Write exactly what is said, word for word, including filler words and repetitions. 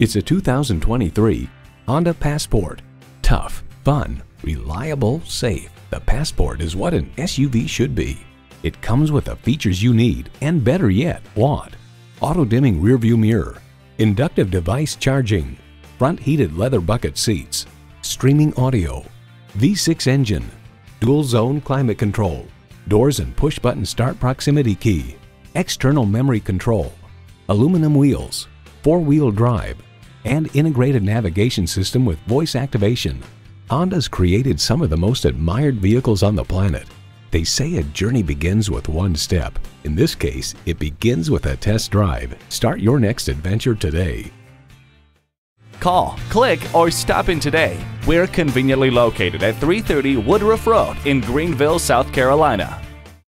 It's a two thousand twenty-three Honda Passport. Tough, fun, reliable, safe. The Passport is what an S U V should be. It comes with the features you need and, better yet, want. Auto-dimming rearview mirror, inductive device charging, front heated leather bucket seats, streaming audio, V six engine, dual zone climate control, doors and push button start proximity key, external memory control, aluminum wheels, four-wheel drive, and integrated navigation system with voice activation. Honda's created some of the most admired vehicles on the planet. They say a journey begins with one step. In this case, it begins with a test drive. Start your next adventure today. Call, click, or stop in today. We're conveniently located at three thirty Woodruff Road in Greenville, South Carolina.